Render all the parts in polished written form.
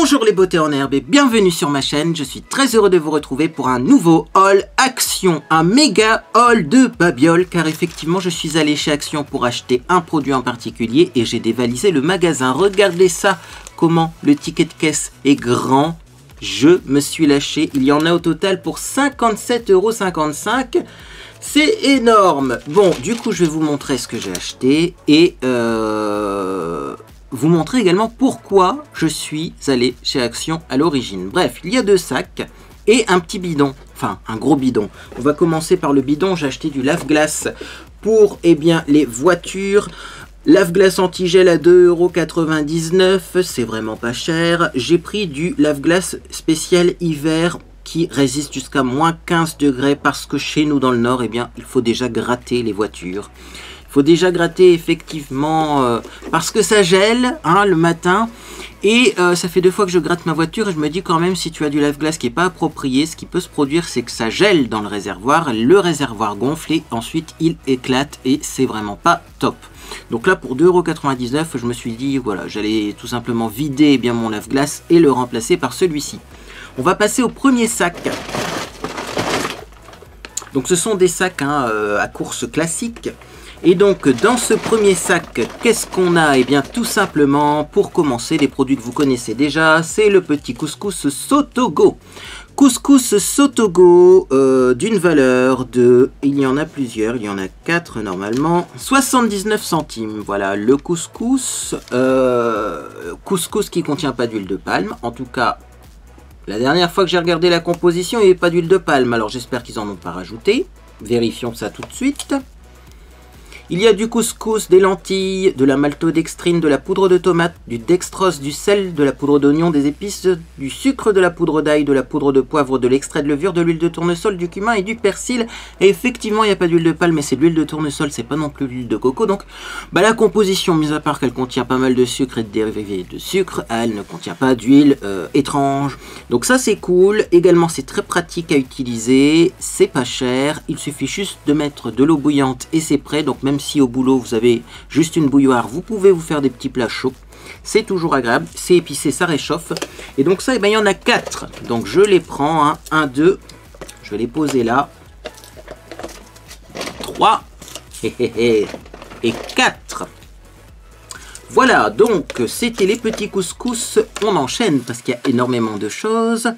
Bonjour les beautés en herbe et bienvenue sur ma chaîne, je suis très heureux de vous retrouver pour un nouveau haul Action, un méga haul de babiole car effectivement je suis allé chez Action pour acheter un produit en particulier et j'ai dévalisé le magasin. Regardez ça, comment le ticket de caisse est grand, je me suis lâché, il y en a au total pour 57,55 €. C'est énorme. Bon, du coup je vais vous montrer ce que j'ai acheté et vous montrer également pourquoi je suis allé chez Action à l'origine. Bref, il y a deux sacs et un petit bidon, enfin un gros bidon. On va commencer par le bidon, j'ai acheté du lave-glace pour les voitures. Lave-glace anti-gel à 2,99 €, c'est vraiment pas cher. J'ai pris du lave-glace spécial hiver qui résiste jusqu'à -15 degrés parce que chez nous dans le nord, il faut déjà gratter les voitures. Faut déjà gratter effectivement parce que ça gèle le matin et ça fait 2 fois que je gratte ma voiture et je me dis quand même si tu as du lave-glace qui n'est pas approprié, ce qui peut se produire c'est que ça gèle dans le réservoir gonfle et ensuite il éclate et c'est vraiment pas top. Donc là pour 2,99 €, je me suis dit voilà, j'allais tout simplement vider mon lave-glace et le remplacer par celui-ci. On va passer au premier sac. Donc ce sont des sacs à course classique. Et donc dans ce premier sac, qu'est-ce qu'on a? Tout simplement pour commencer des produits que vous connaissez déjà, c'est le petit couscous Sotogo. Couscous Sotogo d'une valeur de, il y en a plusieurs, il y en a 4 normalement, 79 centimes. Voilà le couscous, couscous qui ne contient pas d'huile de palme, en tout cas la dernière fois que j'ai regardé la composition il n'y avait pas d'huile de palme, alors j'espère qu'ils n'en ont pas rajouté, vérifions ça tout de suite. Il y a du couscous, des lentilles, de la maltodextrine, de la poudre de tomate, du dextrose, du sel, de la poudre d'oignon, des épices, du sucre, de la poudre d'ail, de la poudre de poivre, de l'extrait de levure, de l'huile de tournesol, du cumin et du persil. Et effectivement, il n'y a pas d'huile de palme, mais c'est de l'huile de tournesol, c'est pas non plus l'huile de coco. Donc, la composition, mis à part qu'elle contient pas mal de sucre et de dérivés de sucre, elle ne contient pas d'huile étrange. Donc ça, c'est cool. Également, c'est très pratique à utiliser, c'est pas cher. Il suffit juste de mettre de l'eau bouillante et c'est prêt. Donc même si au boulot vous avez juste une bouilloire, vous pouvez vous faire des petits plats chauds, c'est toujours agréable, c'est épicé, ça réchauffe. Et donc ça, il y en a 4, donc je les prends, 1, 2, je vais les poser là, 3 et 4. Voilà, donc c'était les petits couscous, on enchaîne parce qu'il y a énormément de choses.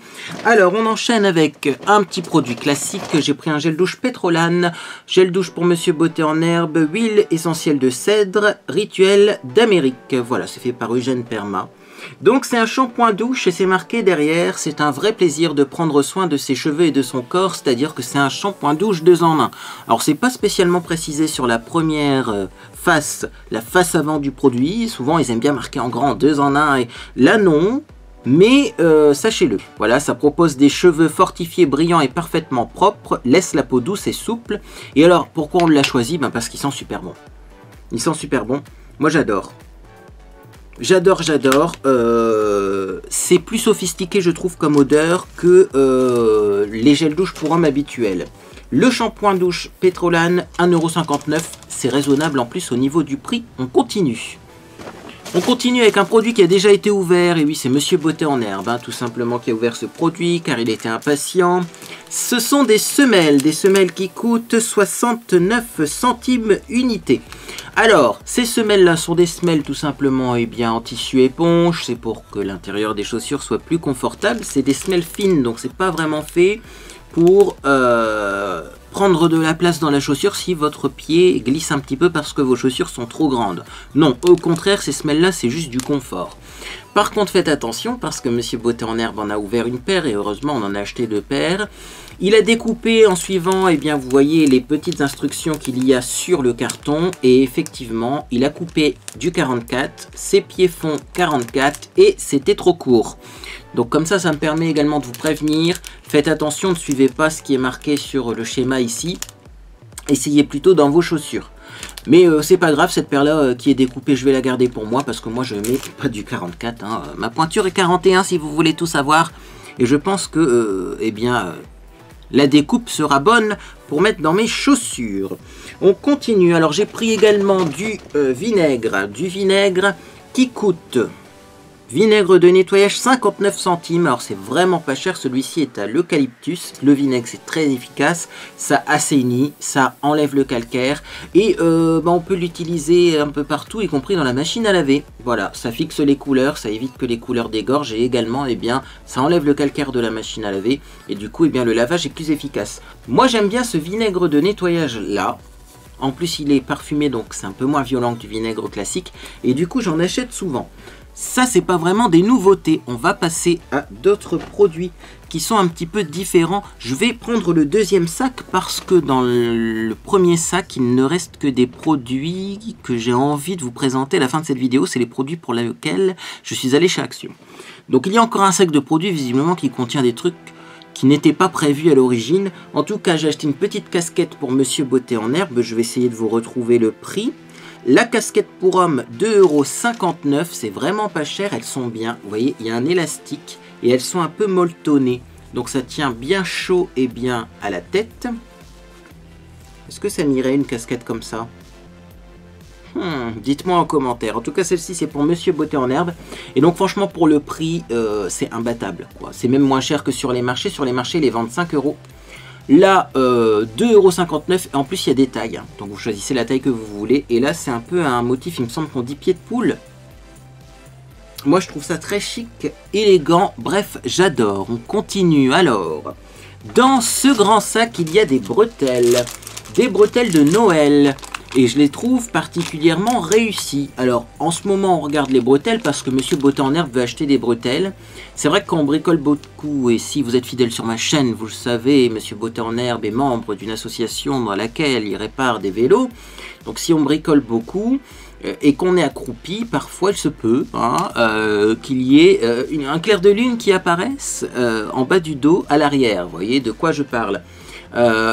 Alors on enchaîne avec un petit produit classique, j'ai pris un gel douche Pétrolane, gel douche pour Monsieur Beauté en Herbe, huile essentielle de cèdre, rituel d'Amérique. Voilà, c'est fait par Eugène Perma. Donc c'est un shampoing douche et c'est marqué derrière, c'est un vrai plaisir de prendre soin de ses cheveux et de son corps, c'est-à-dire que c'est un shampoing douche 2 en 1. Alors c'est pas spécialement précisé sur la première face, la face avant du produit, souvent ils aiment bien marquer en grand 2 en 1 et là non, mais sachez-le. Voilà, ça propose des cheveux fortifiés, brillants et parfaitement propres, laisse la peau douce et souple. Et alors pourquoi on l'a choisi? Parce qu'ils sont super bons. Ils sont super bons, moi j'adore. J'adore. C'est plus sophistiqué, je trouve, comme odeur que les gels douche pour hommes habituels. Le shampoing douche Pétrolane, 1,59 €. C'est raisonnable en plus au niveau du prix. On continue. On continue avec un produit qui a déjà été ouvert. Et oui, c'est Monsieur Beauté en Herbe, tout simplement, qui a ouvert ce produit car il était impatient. Ce sont des semelles qui coûtent 69 centimes unité. Alors, ces semelles-là sont des semelles tout simplement en tissu éponge, c'est pour que l'intérieur des chaussures soit plus confortable. C'est des semelles fines, donc c'est pas vraiment fait pour prendre de la place dans la chaussure si votre pied glisse un petit peu parce que vos chaussures sont trop grandes. Non, au contraire, ces semelles-là, c'est juste du confort. Par contre, faites attention parce que Monsieur Beauté en Herbe en a ouvert une paire et heureusement, on en a acheté 2 paires. Il a découpé en suivant, vous voyez les petites instructions qu'il y a sur le carton. Et effectivement, il a coupé du 44, ses pieds font 44 et c'était trop court. Donc comme ça, ça me permet également de vous prévenir. Faites attention, ne suivez pas ce qui est marqué sur le schéma ici. Essayez plutôt dans vos chaussures. Mais c'est pas grave, cette paire-là qui est découpée, je vais la garder pour moi parce que moi, je mets pas du 44. Ma pointure est 41 si vous voulez tout savoir. Et je pense que, la découpe sera bonne pour mettre dans mes chaussures. On continue. Alors, j'ai pris également du vinaigre. Du vinaigre qui coûte Vinaigre de nettoyage 59 centimes, alors c'est vraiment pas cher, celui-ci est à l'eucalyptus. Le vinaigre c'est très efficace, ça assainit, ça enlève le calcaire et on peut l'utiliser un peu partout, y compris dans la machine à laver. Voilà, ça fixe les couleurs, ça évite que les couleurs dégorgent et également ça enlève le calcaire de la machine à laver et du coup le lavage est plus efficace. Moi j'aime bien ce vinaigre de nettoyage là. En plus il est parfumé donc c'est un peu moins violent que du vinaigre classique et du coup j'en achète souvent. Ça, c'est pas vraiment des nouveautés. On va passer à d'autres produits qui sont un petit peu différents. Je vais prendre le deuxième sac parce que dans le premier sac, il ne reste que des produits que j'ai envie de vous présenter à la fin de cette vidéo. C'est les produits pour lesquels je suis allé chez Action. Donc, il y a encore un sac de produits, visiblement, qui contient des trucs qui n'étaient pas prévus à l'origine. En tout cas, j'ai acheté une petite casquette pour Monsieur Beauté en Herbe. Je vais essayer de vous retrouver le prix. La casquette pour homme, 2,59€, c'est vraiment pas cher, elles sont bien. Vous voyez, il y a un élastique et elles sont un peu molletonnées. Donc ça tient bien chaud et bien à la tête. Est-ce que ça m'irait une casquette comme ça ? Dites-moi en commentaire. En tout cas, celle-ci, c'est pour Monsieur Beauté en Herbe. Et donc, franchement, pour le prix, c'est imbattable, quoi. C'est même moins cher que sur les marchés. Sur les marchés, les 25€. Là, 2,59€, et en plus il y a des tailles, donc vous choisissez la taille que vous voulez, et là c'est un peu un motif, il me semble qu'on dit pied de poule. Moi je trouve ça très chic, élégant, bref, j'adore. On continue alors. Dans ce grand sac, il y a des bretelles de Noël, et je les trouve particulièrement réussies. Alors, en ce moment, on regarde les bretelles parce que Monsieur Beauté en Herbe veut acheter des bretelles. C'est vrai que quand on bricole beaucoup, et si vous êtes fidèle sur ma chaîne, vous le savez, Monsieur Beauté en Herbe est membre d'une association dans laquelle il répare des vélos. Donc, si on bricole beaucoup et qu'on est accroupi, parfois il se peut qu'il y ait un clair de lune qui apparaisse en bas du dos à l'arrière. Vous voyez de quoi je parle.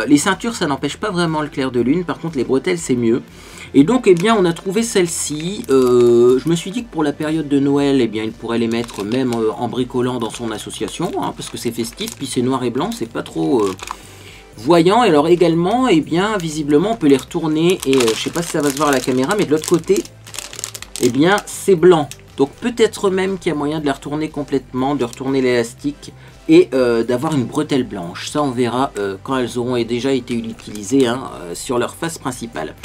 Les ceintures ça n'empêche pas vraiment le clair de lune, par contre les bretelles c'est mieux. Et donc on a trouvé celle-ci, je me suis dit que pour la période de Noël il pourrait les mettre même en bricolant dans son association, parce que c'est festif, puis c'est noir et blanc, c'est pas trop voyant. Et alors également visiblement on peut les retourner et je sais pas si ça va se voir à la caméra, mais de l'autre côté c'est blanc. Donc peut-être même qu'il y a moyen de la retourner complètement, de retourner l'élastique et d'avoir une bretelle blanche. Ça on verra quand elles auront déjà été utilisées sur leur face principale.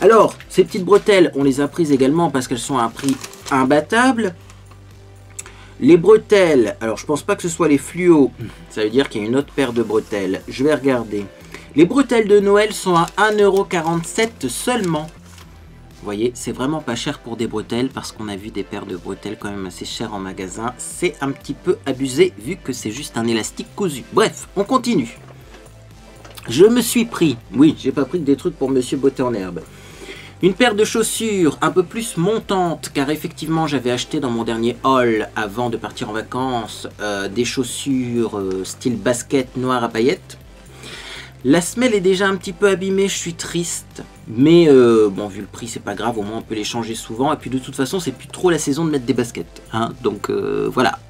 Alors ces petites bretelles, on les a prises également parce qu'elles sont à un prix imbattable. Les bretelles, alors je pense pas que ce soit les fluos, ça veut dire qu'il y a une autre paire de bretelles. Je vais regarder. Les bretelles de Noël sont à 1,47€ seulement. Vous voyez, c'est vraiment pas cher pour des bretelles parce qu'on a vu des paires de bretelles quand même assez chères en magasin. C'est un petit peu abusé vu que c'est juste un élastique cousu. Bref, on continue. Je me suis pris, oui, j'ai pas pris que des trucs pour Monsieur Beauté en Herbe. Une paire de chaussures un peu plus montante, car effectivement j'avais acheté dans mon dernier haul avant de partir en vacances des chaussures style basket noir à paillettes. La semelle est déjà un petit peu abîmée, je suis triste, mais vu le prix c'est pas grave, au moins on peut les changer souvent, et puis de toute façon c'est plus trop la saison de mettre des baskets, donc voilà,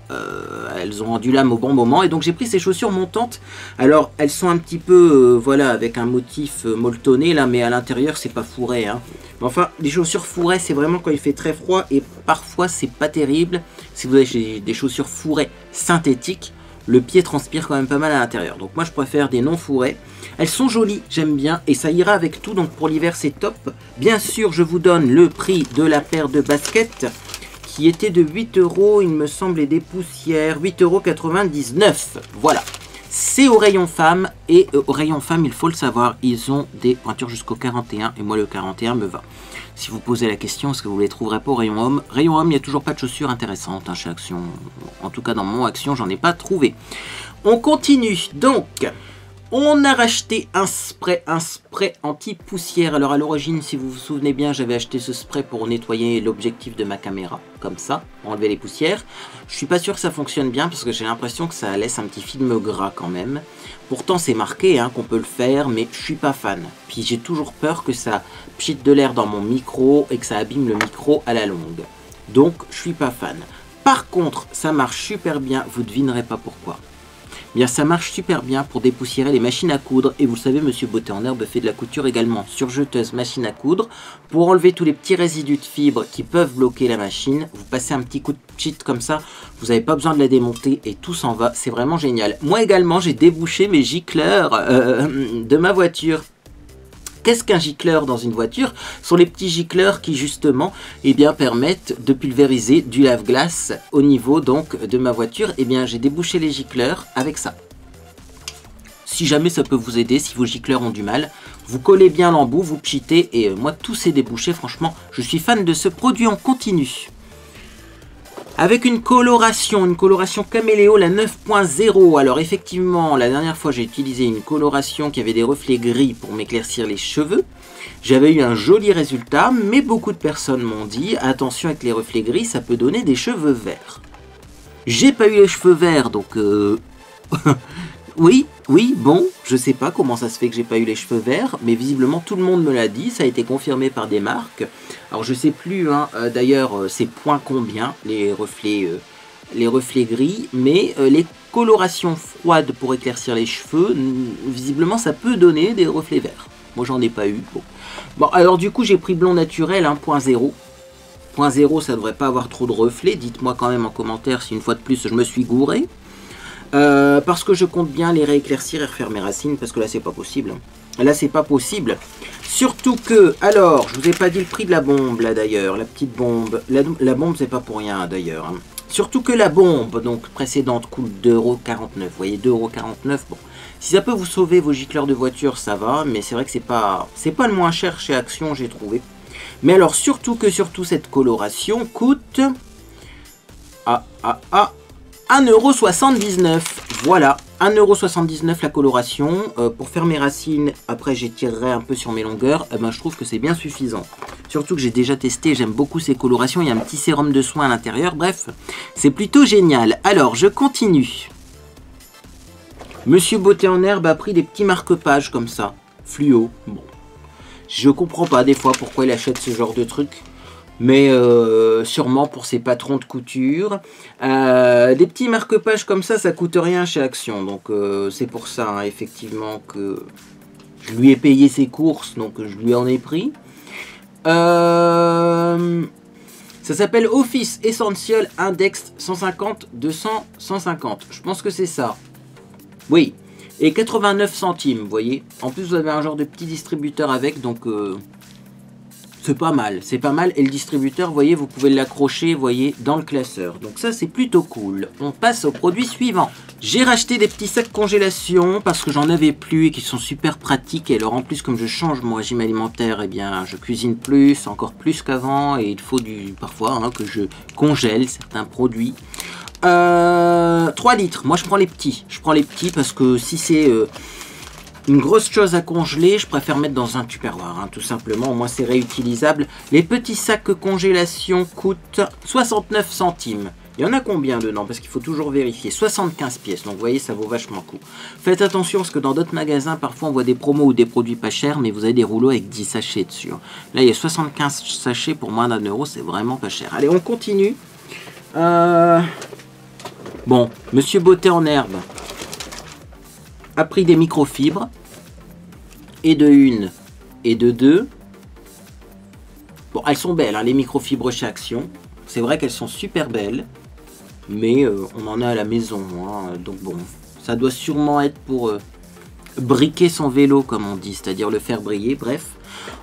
elles ont rendu l'âme au bon moment, et donc j'ai pris ces chaussures montantes. Alors elles sont un petit peu, avec un motif molletonné là, mais à l'intérieur c'est pas fourré, enfin les chaussures fourrées c'est vraiment quand il fait très froid, et parfois c'est pas terrible. Si vous avez des chaussures fourrées synthétiques, le pied transpire quand même pas mal à l'intérieur. Donc moi je préfère des non fourrés. Elles sont jolies, j'aime bien. Et ça ira avec tout, donc pour l'hiver c'est top. Bien sûr je vous donne le prix de la paire de baskets, qui était de 8€, il me semble, et des poussières, 8,99€. Voilà, c'est au rayon femme. Et au rayon femme, il faut le savoir, ils ont des pointures jusqu'au 41. Et moi le 41 me va. Si vous posez la question, est-ce que vous les trouverez pas au rayon homme? Rayon homme, il n'y a toujours pas de chaussures intéressantes chez Action. En tout cas, dans mon Action, j'en ai pas trouvé. On continue. Donc, on a racheté un spray anti-poussière. Alors, à l'origine, si vous vous souvenez bien, j'avais acheté ce spray pour nettoyer l'objectif de ma caméra. Comme ça, pour enlever les poussières. Je suis pas sûr que ça fonctionne bien parce que j'ai l'impression que ça laisse un petit film gras quand même. Pourtant, c'est marqué qu'on peut le faire, mais je suis pas fan. Puis j'ai toujours peur que ça pchite de l'air dans mon micro et que ça abîme le micro à la longue. Donc, je suis pas fan. Par contre, ça marche super bien. Vous devinerez pas pourquoi. bien ça marche super bien pour dépoussiérer les machines à coudre. Et vous le savez, Monsieur Beauté en Herbe fait de la couture également sur jeteuse machine à coudre. Pour enlever tous les petits résidus de fibres qui peuvent bloquer la machine, vous passez un petit coup de pchit comme ça, vous n'avez pas besoin de la démonter et tout s'en va, c'est vraiment génial. Moi également, j'ai débouché mes gicleurs de ma voiture. Qu'est-ce qu'un gicleur dans une voiture? Ce sont les petits gicleurs qui justement permettent de pulvériser du lave-glace au niveau donc de ma voiture. Eh bien j'ai débouché les gicleurs avec ça. Si jamais ça peut vous aider, si vos gicleurs ont du mal, vous collez bien l'embout, vous pchitez et moi tout s'est débouché. Franchement, je suis fan de ce produit en continu. Avec une coloration caméléo, la 9.0. Alors effectivement, la dernière fois j'ai utilisé une coloration qui avait des reflets gris pour m'éclaircir les cheveux. J'avais eu un joli résultat, mais beaucoup de personnes m'ont dit attention avec les reflets gris, ça peut donner des cheveux verts. J'ai pas eu les cheveux verts, donc oui, bon, je sais pas comment ça se fait que j'ai pas eu les cheveux verts, mais visiblement tout le monde me l'a dit, ça a été confirmé par des marques. Alors je sais plus, hein, d'ailleurs, c'est point combien, les reflets gris, mais les colorations froides pour éclaircir les cheveux, visiblement ça peut donner des reflets verts. Moi j'en ai pas eu, bon alors du coup j'ai pris blond naturel, 1.0. 0.0 ça devrait pas avoir trop de reflets, dites-moi quand même en commentaire si une fois de plus je me suis gouré. Parce que je compte bien les rééclaircir et refaire mes racines, parce que là c'est pas possible. Là c'est pas possible. Surtout que, alors, je vous ai pas dit le prix de la bombe là d'ailleurs, la petite bombe. La bombe c'est pas pour rien d'ailleurs. Hein. Surtout que la bombe, donc précédente, coûte 2,49€. Vous voyez, 2,49€, bon. Si ça peut vous sauver vos gicleurs de voiture, ça va, mais c'est vrai que c'est pas le moins cher chez Action, j'ai trouvé. Mais alors, surtout que, cette coloration coûte... 1,79€, voilà, 1,79€ la coloration, pour faire mes racines, après j'étirerai un peu sur mes longueurs, je trouve que c'est bien suffisant. Surtout que j'ai déjà testé, j'aime beaucoup ces colorations, il y a un petit sérum de soin à l'intérieur, bref, c'est plutôt génial. Alors, je continue. Monsieur Beauté en Herbe a pris des petits marque-pages comme ça, fluo, bon. Je comprends pas des fois pourquoi il achète ce genre de truc. Mais sûrement pour ses patrons de couture. Des petits marque-pages comme ça, ça coûte rien chez Action. Donc c'est pour ça, hein, effectivement, que je lui ai payé ses courses. Donc je lui en ai pris. Ça s'appelle Office Essential Index 150, 200, 150. Je pense que c'est ça. Oui. Et 89 centimes, vous voyez. En plus, vous avez un genre de petit distributeur avec. Donc... c'est pas mal, c'est pas mal. Et le distributeur, vous voyez, vous pouvez l'accrocher, vous voyez, dans le classeur. Donc ça, c'est plutôt cool. On passe au produit suivant. J'ai racheté des petits sacs congélation parce que j'en avais plus et qui sont super pratiques. Et alors en plus, comme je change mon régime alimentaire, eh bien, je cuisine plus, encore plus qu'avant. Et il faut parfois que je congèle certains produits. 3 litres. Moi, je prends les petits. Je prends les petits parce que si c'est... une grosse chose à congeler, je préfère mettre dans un tupperware, tout simplement, au moins c'est réutilisable. Les petits sacs congélation coûtent 69 centimes. Il y en a combien dedans? Parce qu'il faut toujours vérifier. 75 pièces, donc vous voyez, ça vaut vachement le coup. Faites attention parce que dans d'autres magasins, parfois on voit des promos ou des produits pas chers, mais vous avez des rouleaux avec 10 sachets dessus. Là, il y a 75 sachets pour moins d'1€, c'est vraiment pas cher. Allez, on continue. Bon, Monsieur Beauté en Herbe a pris des microfibres, et de 1 et de 2. Bon, elles sont belles, les microfibres chez Action. C'est vrai qu'elles sont super belles, mais on en a à la maison. Donc bon, ça doit sûrement être pour briquer son vélo, comme on dit, c'est-à-dire le faire briller, bref.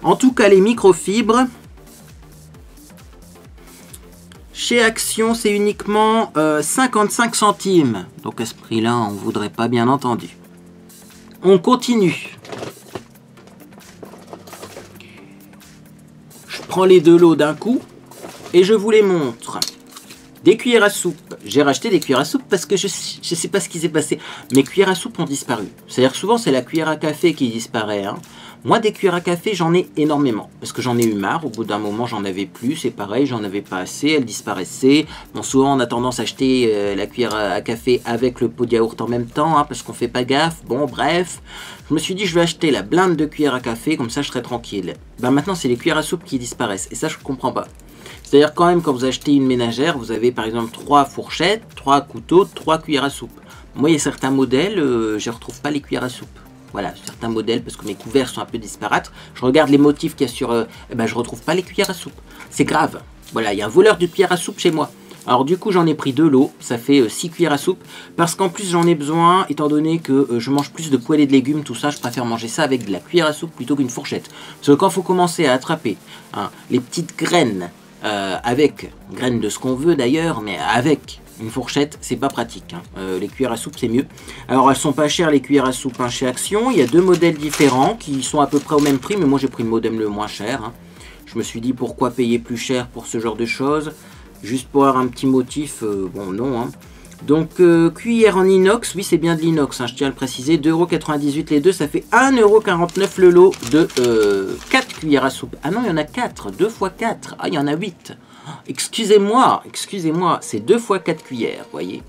En tout cas, les microfibres, chez Action, c'est uniquement 55 centimes. Donc à ce prix-là, on ne voudrait pas, bien entendu. On continue. Je prends les deux lots d'un coup et je vous les montre. Des cuillères à soupe. J'ai racheté des cuillères à soupe parce que je sais pas ce qui s'est passé. Mes cuillères à soupe ont disparu. C'est-à-dire souvent c'est la cuillère à café qui disparaît. Moi des cuillères à café j'en ai énormément. Parce que j'en ai eu marre. Au bout d'un moment j'en avais plus. C'est pareil, j'en avais pas assez. Elles disparaissaient. Bon, souvent on a tendance à acheter la cuillère à café avec le pot de yaourt en même temps. Parce qu'on fait pas gaffe. Bon bref. Je me suis dit je vais acheter la blinde de cuillères à café. Comme ça je serai tranquille. Ben maintenant c'est les cuillères à soupe qui disparaissent. Et ça je comprends pas. C'est-à-dire quand même, quand vous achetez une ménagère, vous avez par exemple 3 fourchettes, 3 couteaux, 3 cuillères à soupe. Moi, il y a certains modèles, je ne retrouve pas les cuillères à soupe. Voilà, certains modèles, parce que mes couverts sont un peu disparates. Je regarde les motifs qu'il y a sur... eh ben, je ne retrouve pas les cuillères à soupe. C'est grave. Voilà, il y a un voleur de cuillères à soupe chez moi. Alors du coup, j'en ai pris 2 lots, ça fait 6 cuillères à soupe. Parce qu'en plus, j'en ai besoin, étant donné que je mange plus de poêlée de légumes, tout ça. Je préfère manger ça avec de la cuillère à soupe plutôt qu'une fourchette. Parce que quand il faut commencer à attraper les petites graines, avec graines de ce qu'on veut d'ailleurs, mais avec... une fourchette, c'est pas pratique. Hein. Les cuillères à soupe, c'est mieux. Alors, elles sont pas chères, les cuillères à soupe chez Action. Il y a 2 modèles différents qui sont à peu près au même prix. Mais moi, j'ai pris le modèle le moins cher. Hein. Je me suis dit, pourquoi payer plus cher pour ce genre de choses? Juste pour avoir un petit motif, bon, non. Hein. Donc, cuillère en inox. Oui, c'est bien de l'inox, hein, je tiens à le préciser. 2,98€ les deux. Ça fait 1,49€ le lot de 4 cuillères à soupe. Ah non, il y en a 4. 2 x 4. Ah, il y en a 8. Excusez-moi, excusez-moi, c'est 2 x 4 cuillères, vous voyez.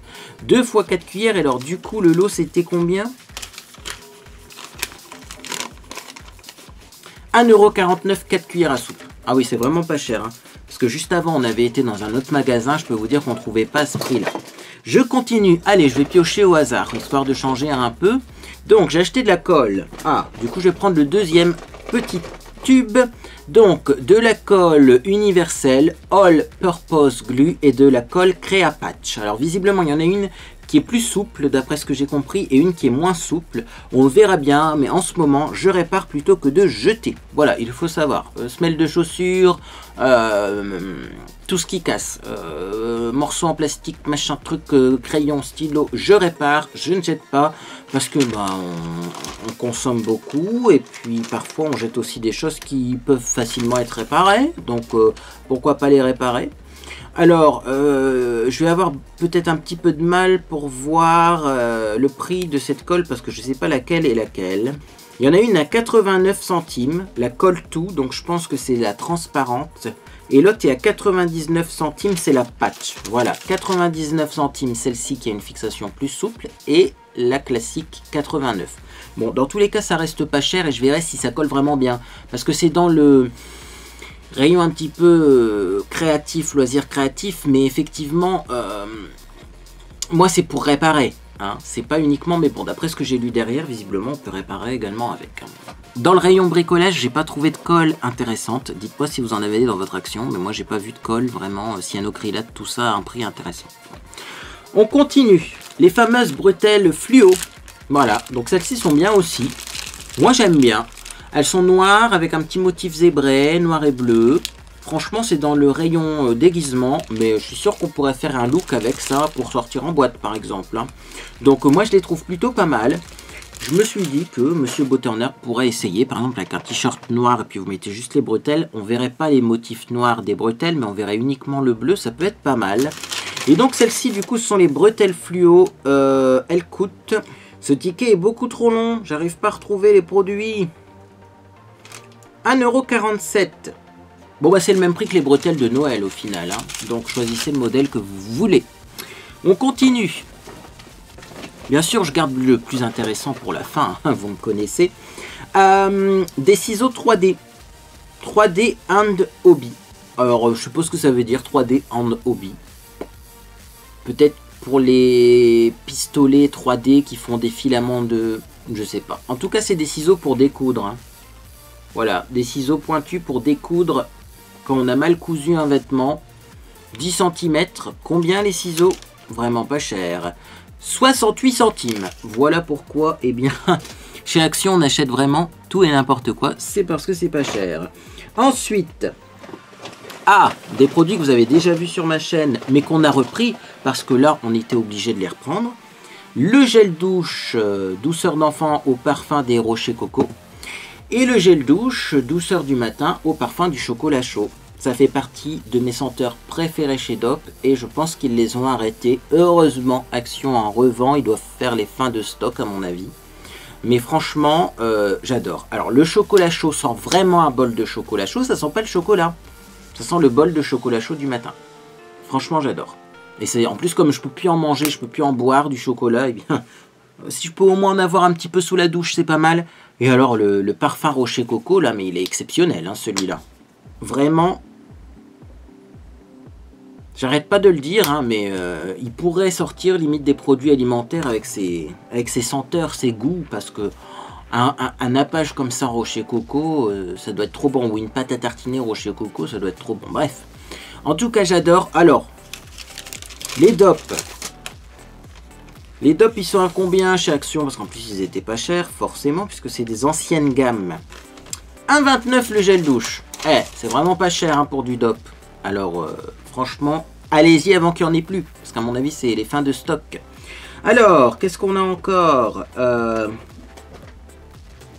2 x 4 cuillères, et alors du coup, le lot, c'était combien? 1,49€, 4 cuillères à soupe. Ah oui, c'est vraiment pas cher, hein. Parce que juste avant, on avait été dans un autre magasin, je peux vous dire qu'on ne trouvait pas à ce prix-là. Je continue, allez, je vais piocher au hasard, histoire de changer un peu. Donc, j'ai acheté de la colle. Ah, du coup, je vais prendre le deuxième petit tube. Donc, de la colle universelle All Purpose Glue et de la colle Créa Patch. Alors, visiblement, il y en a une qui est plus souple, d'après ce que j'ai compris, et une qui est moins souple. On le verra bien, mais en ce moment, je répare plutôt que de jeter. Voilà, il faut savoir. Semelles de chaussures, tout ce qui casse. Morceaux en plastique, machin, truc, crayon, stylo. Je répare, je ne jette pas, parce que bah, on consomme beaucoup, et puis parfois, on jette aussi des choses qui peuvent facilement être réparées. Donc, pourquoi pas les réparer? Alors, je vais avoir peut-être un petit peu de mal pour voir le prix de cette colle parce que je ne sais pas laquelle est laquelle. Il y en a une à 89 centimes, la colle tout, donc je pense que c'est la transparente. Et l'autre est à 99 centimes, c'est la patch. Voilà, 99 centimes, celle-ci qui a une fixation plus souple et la classique 89. Bon, dans tous les cas, ça reste pas cher et je verrai si ça colle vraiment bien parce que c'est dans le... rayon un petit peu créatif, loisir créatif, mais effectivement, moi c'est pour réparer, hein. C'est pas uniquement, mais bon, d'après ce que j'ai lu derrière, visiblement on peut réparer également avec. Dans le rayon bricolage, j'ai pas trouvé de colle intéressante, dites-moi si vous en avez dans votre action, mais moi j'ai pas vu de colle vraiment, cyanocrylate, tout ça à un prix intéressant. On continue, les fameuses bretelles fluo, voilà, donc celles-ci sont bien aussi, moi j'aime bien. Elles sont noires avec un petit motif zébré, noir et bleu. Franchement, c'est dans le rayon déguisement, mais je suis sûr qu'on pourrait faire un look avec ça pour sortir en boîte, par exemple. Hein. Donc moi, je les trouve plutôt pas mal. Je me suis dit que Monsieur Butterner pourrait essayer, par exemple, avec un t-shirt noir et puis vous mettez juste les bretelles. On verrait pas les motifs noirs des bretelles, mais on verrait uniquement le bleu. Ça peut être pas mal. Et donc, celles-ci, du coup, ce sont les bretelles fluo. Elles coûtent... Ce ticket est beaucoup trop long. J'arrive pas à retrouver les produits... 1,47€. Bon bah c'est le même prix que les bretelles de Noël au final. Hein. Donc choisissez le modèle que vous voulez. On continue. Bien sûr je garde le plus intéressant pour la fin. Hein, vous me connaissez. Des ciseaux 3D. 3D and Hobby. Alors je suppose que ça veut dire 3D and Hobby. Peut-être pour les pistolets 3D qui font des filaments de... Je sais pas. En tout cas c'est des ciseaux pour découdre. Hein. Voilà, des ciseaux pointus pour découdre quand on a mal cousu un vêtement. 10 cm, combien les ciseaux? Vraiment pas cher. 68 centimes. Voilà pourquoi, eh bien, chez Action, on achète vraiment tout et n'importe quoi. C'est parce que c'est pas cher. Ensuite, ah, des produits que vous avez déjà vus sur ma chaîne, mais qu'on a repris, parce que là, on était obligé de les reprendre. Le gel douche, douceur d'enfant au parfum des rochers coco. Et le gel douche, douceur du matin, au parfum du chocolat chaud. Ça fait partie de mes senteurs préférées chez DOP et je pense qu'ils les ont arrêtés. Heureusement, Action en revend, ils doivent faire les fins de stock à mon avis. Mais franchement, j'adore. Alors le chocolat chaud sent vraiment un bol de chocolat chaud, ça sent pas le chocolat. Ça sent le bol de chocolat chaud du matin. Franchement, j'adore. Et c'est en plus comme je peux plus en manger, je peux plus en boire du chocolat, et bien... Si je peux au moins en avoir un petit peu sous la douche, c'est pas mal. Et alors, le parfum Rocher Coco, là, mais il est exceptionnel, hein, celui-là. Vraiment, J'arrête pas de le dire, hein, mais il pourrait sortir limite des produits alimentaires avec ses senteurs, ses goûts, parce que un nappage comme ça rocher coco, ça doit être trop bon. Ou une pâte à tartiner rocher coco, ça doit être trop bon. Bref, en tout cas j'adore. Alors, les DOP. Les DOP, ils sont à combien chez Action? Parce qu'en plus, ils étaient pas chers, forcément, puisque c'est des anciennes gammes. 1,29 le gel douche. Eh, c'est vraiment pas cher hein, pour du DOP. Alors, franchement, allez-y avant qu'il n'y en ait plus. Parce qu'à mon avis, c'est les fins de stock. Alors, qu'est-ce qu'on a encore?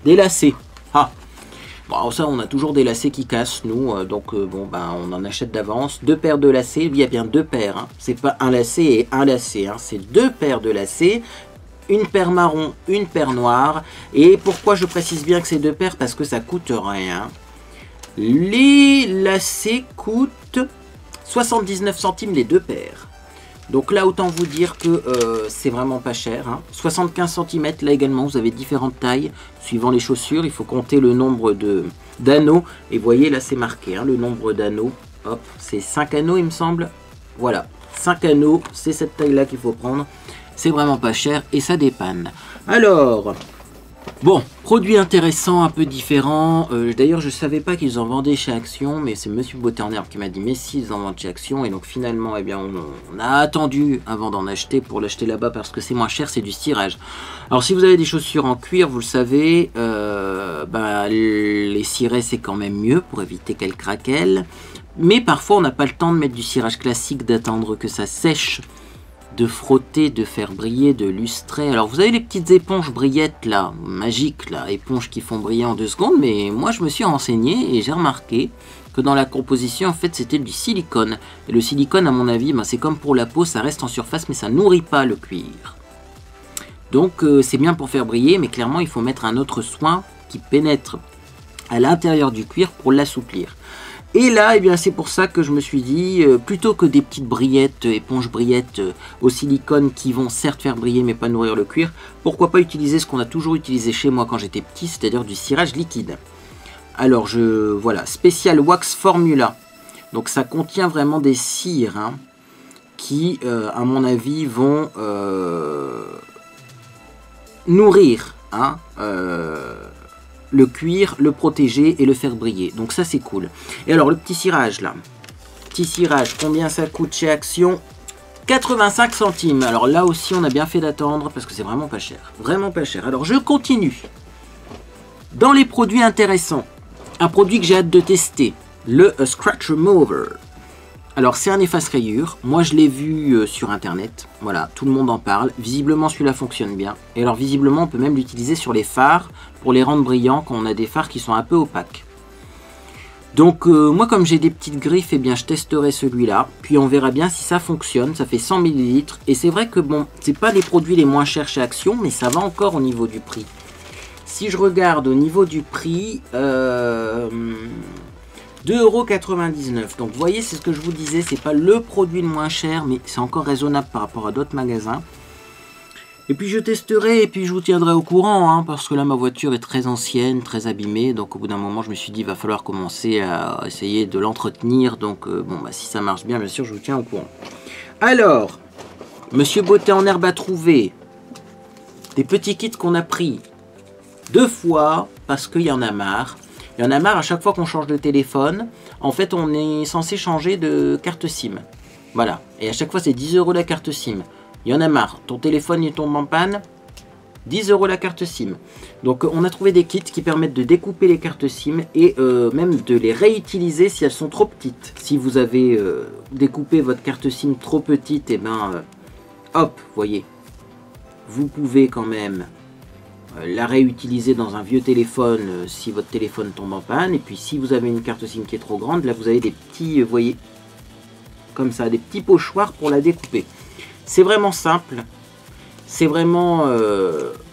Des lacets. Ah. Bon, ça, on a toujours des lacets qui cassent, nous. Donc, bon, ben, on en achète d'avance. 2 paires de lacets. Il y a bien 2 paires. Hein. C'est pas un lacet et un lacet. Hein. C'est 2 paires de lacets. 1 paire marron, 1 paire noire. Et pourquoi je précise bien que c'est 2 paires? Parce que ça coûte rien. Les lacets coûtent 79 centimes les 2 paires. Donc là, autant vous dire que c'est vraiment pas cher. Hein. 75 cm, là également, vous avez différentes tailles. Suivant les chaussures, il faut compter le nombre d'anneaux. Et vous voyez, là, c'est marqué, hein, le nombre d'anneaux. Hop, c'est 5 anneaux, il me semble. Voilà, 5 anneaux, c'est cette taille-là qu'il faut prendre. C'est vraiment pas cher et ça dépanne. Alors... Bon, produit intéressant, un peu différent. D'ailleurs, je savais pas qu'ils en vendaient chez Action, mais c'est Monsieur Beauté en Herbe qui m'a dit, mais si, ils en vendent chez Action. Et donc, finalement, eh bien, on a attendu avant d'en acheter pour l'acheter là-bas parce que c'est moins cher, c'est du cirage. Alors, si vous avez des chaussures en cuir, vous le savez, bah, les cirer, c'est quand même mieux pour éviter qu'elles craquellent. Mais parfois, on n'a pas le temps de mettre du cirage classique, d'attendre que ça sèche, de frotter, de faire briller, de lustrer. Alors vous avez les petites éponges brillettes là, magiques là, éponges qui font briller en 2 secondes, mais moi je me suis renseigné et j'ai remarqué que dans la composition en fait c'était du silicone. Et le silicone à mon avis, ben, c'est comme pour la peau, ça reste en surface mais ça nourrit pas le cuir. Donc c'est bien pour faire briller, mais clairement il faut mettre un autre soin qui pénètre à l'intérieur du cuir pour l'assouplir. Et là, eh bien, c'est pour ça que je me suis dit, plutôt que des petites brillettes, éponges brillettes au silicone qui vont certes faire briller mais pas nourrir le cuir, pourquoi pas utiliser ce qu'on a toujours utilisé chez moi quand j'étais petit, c'est-à-dire du cirage liquide. Alors, voilà, spécial Wax Formula. Donc, ça contient vraiment des cires hein, qui, à mon avis, vont nourrir hein, le cuir, le protéger et le faire briller. Donc ça c'est cool. Et alors le petit cirage là. Petit cirage, combien ça coûte chez Action? 85 centimes. Alors là aussi on a bien fait d'attendre parce que c'est vraiment pas cher. Vraiment pas cher. Alors je continue. Dans les produits intéressants, un produit que j'ai hâte de tester. Le Scratch Remover. Alors c'est un efface-rayures. Moi je l'ai vu sur internet. Voilà, tout le monde en parle. Visiblement celui-là fonctionne bien. Et alors visiblement on peut même l'utiliser sur les phares pour les rendre brillants quand on a des phares qui sont un peu opaques. Donc moi comme j'ai des petites griffes, eh bien je testerai celui-là. Puis on verra bien si ça fonctionne. Ça fait 100 ml. Et c'est vrai que bon, c'est pas les produits les moins chers chez Action, mais ça va encore au niveau du prix. Si je regarde au niveau du prix... 2,99€. Donc vous voyez, c'est ce que je vous disais, c'est pas le produit le moins cher, mais c'est encore raisonnable par rapport à d'autres magasins. Et puis je testerai et puis je vous tiendrai au courant, hein, parce que là ma voiture est très ancienne, très abîmée, donc au bout d'un moment je me suis dit il va falloir commencer à essayer de l'entretenir, donc bon bah si ça marche bien sûr je vous tiens au courant. Alors, Monsieur Beauté en Herbe a trouvé des petits kits qu'on a pris 2 fois parce qu'il y en a marre. Il y en a marre à chaque fois qu'on change de téléphone. En fait, on est censé changer de carte SIM. Voilà. Et à chaque fois, c'est 10€ la carte SIM. Il y en a marre. Ton téléphone, il tombe en panne. 10€ la carte SIM. Donc, on a trouvé des kits qui permettent de découper les cartes SIM et même de les réutiliser si elles sont trop petites. Si vous avez découpé votre carte SIM trop petite, et ben, hop, voyez. Vous pouvez quand même... la réutiliser dans un vieux téléphone si votre téléphone tombe en panne. Et puis si vous avez une carte SIM qui est trop grande, là vous avez des petits, voyez, comme ça, des petits pochoirs pour la découper. C'est vraiment simple, c'est vraiment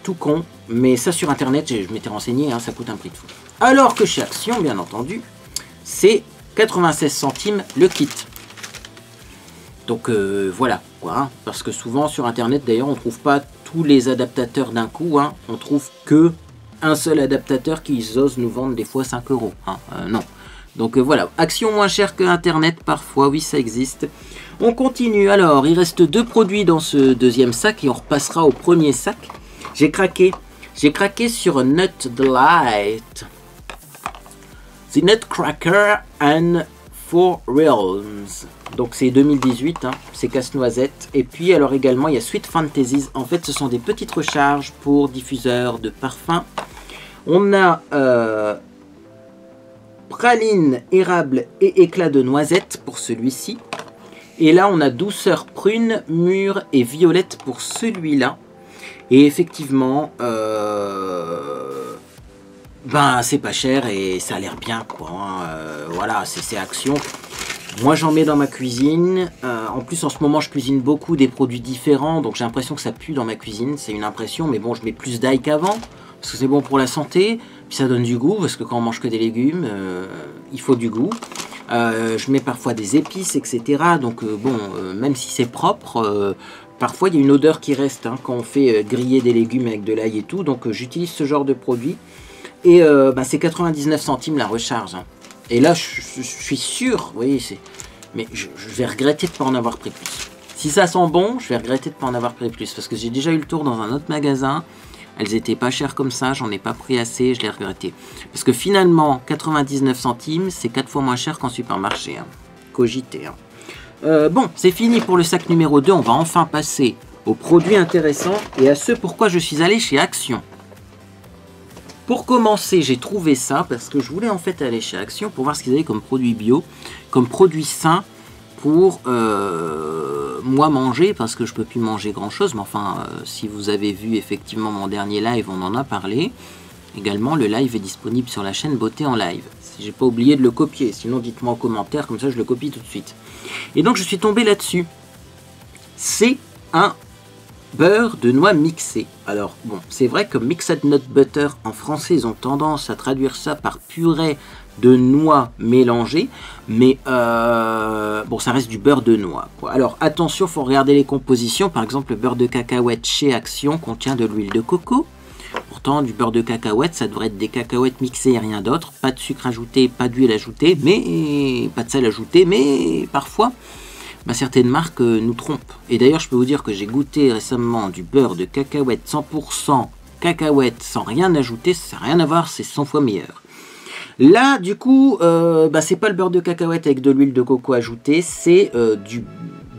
tout con, mais ça sur internet, je m'étais renseigné, hein, ça coûte un prix de fou. Alors que chez Action, bien entendu, c'est 96 centimes le kit. Donc voilà, quoi, hein, parce que souvent sur internet, d'ailleurs, on trouve pas tous les adaptateurs d'un coup, hein, on trouve que un seul adaptateur qu'ils osent nous vendre des fois 5€. Hein. Non, Donc voilà, Action moins chère que Internet parfois, oui ça existe. On continue, alors il reste deux produits dans ce deuxième sac et on repassera au premier sac. J'ai craqué sur Nut Delight. C'est Nut Cracker and Four Realms. Donc c'est 2018, hein, c'est casse-noisette. Et puis alors également il y a Sweet Fantasies. En fait ce sont des petites recharges pour diffuseurs de parfums. On a praline, érable et éclat de noisette pour celui-ci. Et là on a douceur prune, mûre et violette pour celui-là. Et effectivement, ben c'est pas cher et ça a l'air bien quoi. Voilà, c'est Action. Moi j'en mets dans ma cuisine, en plus en ce moment je cuisine beaucoup des produits différents, donc j'ai l'impression que ça pue dans ma cuisine, c'est une impression, mais bon je mets plus d'ail qu'avant, parce que c'est bon pour la santé, puis ça donne du goût, parce que quand on mange que des légumes, il faut du goût. Je mets parfois des épices, etc. Donc bon, même si c'est propre, parfois il y a une odeur qui reste hein, quand on fait griller des légumes avec de l'ail et tout, donc j'utilise ce genre de produit, et bah, c'est 99 centimes la recharge. Hein. Et là, je suis sûr, oui, mais je vais regretter de ne pas en avoir pris plus. Si ça sent bon, je vais regretter de ne pas en avoir pris plus. Parce que j'ai déjà eu le tour dans un autre magasin. Elles étaient pas chères comme ça, j'en ai pas pris assez, je l'ai regretté. Parce que finalement, 99 centimes, c'est 4 fois moins cher qu'en supermarché. Hein. Cogité. Hein. Bon, c'est fini pour le sac numéro 2. On va enfin passer aux produits intéressants et à ce pourquoi je suis allé chez Action. Pour commencer, j'ai trouvé ça parce que je voulais en fait aller chez Action pour voir ce qu'ils avaient comme produits bio, comme produits sains pour moi manger, parce que je peux plus manger grand chose, mais enfin si vous avez vu effectivement mon dernier live, on en a parlé. Également le live est disponible sur la chaîne Beauté en live. Si j'ai pas oublié de le copier, sinon dites-moi en commentaire, comme ça je le copie tout de suite. Et donc je suis tombé là-dessus. C'est un beurre de noix mixé. Alors bon, c'est vrai que mixed nut butter en français, ils ont tendance à traduire ça par purée de noix mélangée, mais bon, ça reste du beurre de noix, quoi. Alors attention, faut regarder les compositions. Par exemple, le beurre de cacahuète chez Action contient de l'huile de coco. Pourtant, du beurre de cacahuète, ça devrait être des cacahuètes mixées et rien d'autre. Pas de sucre ajouté, pas d'huile ajoutée, mais pas de sel ajouté, mais parfois. Bah, certaines marques nous trompent. Et d'ailleurs, je peux vous dire que j'ai goûté récemment du beurre de cacahuète 100% cacahuète sans rien ajouter. Ça n'a rien à voir, c'est 100 fois meilleur. Là, du coup, bah, c'est pas le beurre de cacahuète avec de l'huile de coco ajoutée, c'est du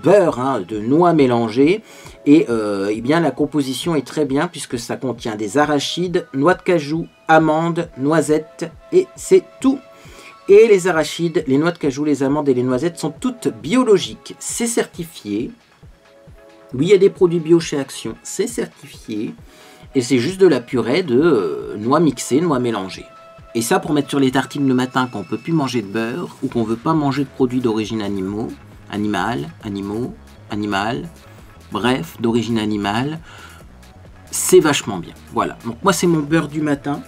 beurre hein, de noix mélangée. Et eh bien, la composition est très bien puisque ça contient des arachides, noix de cajou, amandes, noisettes et c'est tout. Et les arachides, les noix de cajou, les amandes et les noisettes sont toutes biologiques. C'est certifié. Oui, il y a des produits bio chez Action. C'est certifié. Et c'est juste de la purée de noix mixée, noix mélangée. Et ça pour mettre sur les tartines le matin quand on ne peut plus manger de beurre ou qu'on ne veut pas manger de produits d'origine animale. Bref, d'origine animale. C'est vachement bien. Voilà. Donc moi, c'est mon beurre du matin.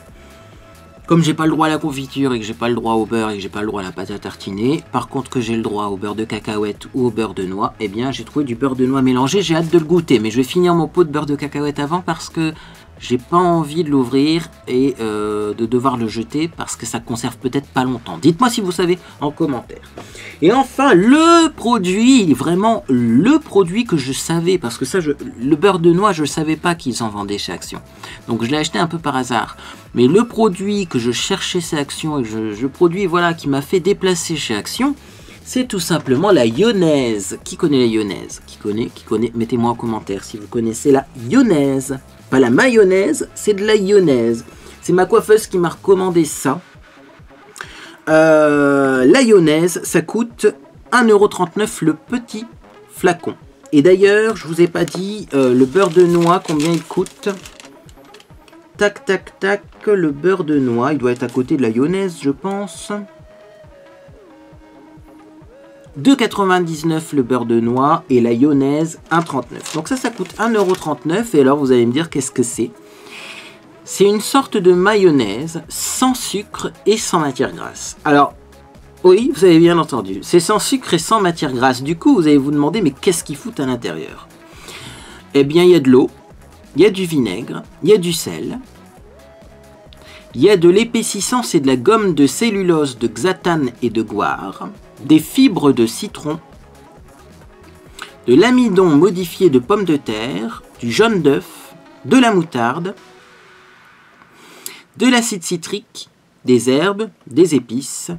Comme j'ai pas le droit à la confiture et que j'ai pas le droit au beurre et que j'ai pas le droit à la pâte à tartiner, par contre que j'ai le droit au beurre de cacahuète ou au beurre de noix, eh bien j'ai trouvé du beurre de noix mélangé, j'ai hâte de le goûter, mais je vais finir mon pot de beurre de cacahuète avant parce que j'ai pas envie de l'ouvrir et de devoir le jeter parce que ça conserve peut-être pas longtemps. Dites-moi si vous savez en commentaire. Et enfin, le produit, vraiment le produit que je savais, parce que ça, le beurre de noix, je savais pas qu'ils en vendaient chez Action. Donc je l'ai acheté un peu par hasard. Mais le produit que je cherchais chez Action et que je produis, voilà, qui m'a fait déplacer chez Action, c'est tout simplement la ionaise. Qui connaît la ionaise ? Qui connaît ? Mettez-moi en commentaire si vous connaissez la ionaise. Pas la mayonnaise, c'est de la ionaise. C'est ma coiffeuse qui m'a recommandé ça. La ionaise, ça coûte 1,39 € le petit flacon. Et d'ailleurs, je vous ai pas dit le beurre de noix, combien il coûte. Tac, tac, tac, le beurre de noix. Il doit être à côté de la ionaise, je pense. 2,99 € le beurre de noix et la ionaise 1,39 €. Donc ça coûte 1,39 € et alors vous allez me dire qu'est-ce que c'est. C'est une sorte de mayonnaise sans sucre et sans matière grasse. Alors oui, vous avez bien entendu, c'est sans sucre et sans matière grasse. Du coup vous allez vous demander mais qu'est-ce qu'ils foutent à l'intérieur? Eh bien il y a de l'eau, il y a du vinaigre, il y a du sel, Il y a de l'épaississant et de la gomme de cellulose, de xanthane et de goire, des fibres de citron, de l'amidon modifié de pommes de terre, du jaune d'œuf, de la moutarde, de l'acide citrique, des herbes, des épices.